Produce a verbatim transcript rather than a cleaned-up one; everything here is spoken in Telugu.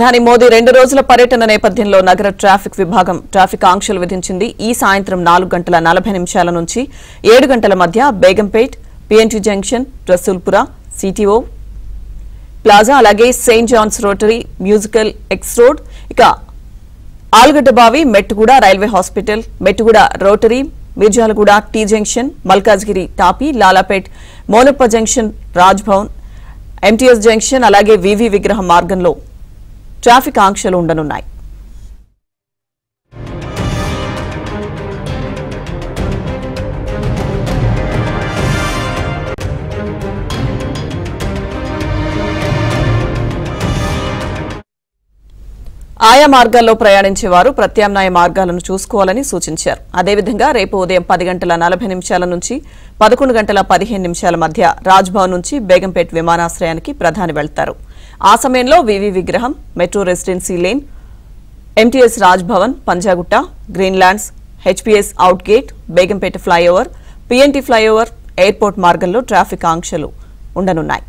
ప్రధాని మోదీ రెండు రోజుల పర్యటన నేపథ్యంలో నగర ట్రాఫిక్ విభాగం ట్రాఫిక్ ఆంక్షలు విధించింది. ఈ సాయంత్రం నాలుగు గంటల నలభై నిమిషాల నుంచి ఏడు గంటల మధ్య Begumpet, PNT junction, Rasoolpura, CTO plaza, అలాగే Saint John's rotary, musical X road, ఇక Alugadda Bavi, Mettuguda railway hospital, Mettuguda rotary, Mirjalguda T junction, Malkajgiri తాపి, Lalapet Monappa junction, Rajbhavan, MTS junction, అలాగే వివి విగ్రహ మార్గంలో ట్రాఫిక్ ఆంక్షలు ఉండనున్నాయి. ఆయా మార్గాల్లో ప్రయాణించే వారు ప్రత్యామ్నాయ మార్గాలను చూసుకోవాలని సూచించారు. అదేవిధంగా రేపు ఉదయం పది గంటల నలభై నిమిషాల నుంచి పదకొండు గంటల పదిహేను నిమిషాల మధ్య రాజ్భవన్ నుంచి బేగంపేట్ విమానాశ్రయానికి ప్రధాని వెళ్తారు. ఆ సమయంలో వివి విగ్రహం, metro residency lane, MTS Rajbhavan, Panjagutta, Greenland's, HPS out gate, Begumpet flyover, PNT flyover, airport మార్గంలో ట్రాఫిక్ ఆంక్షలు ఉండనున్నాయి.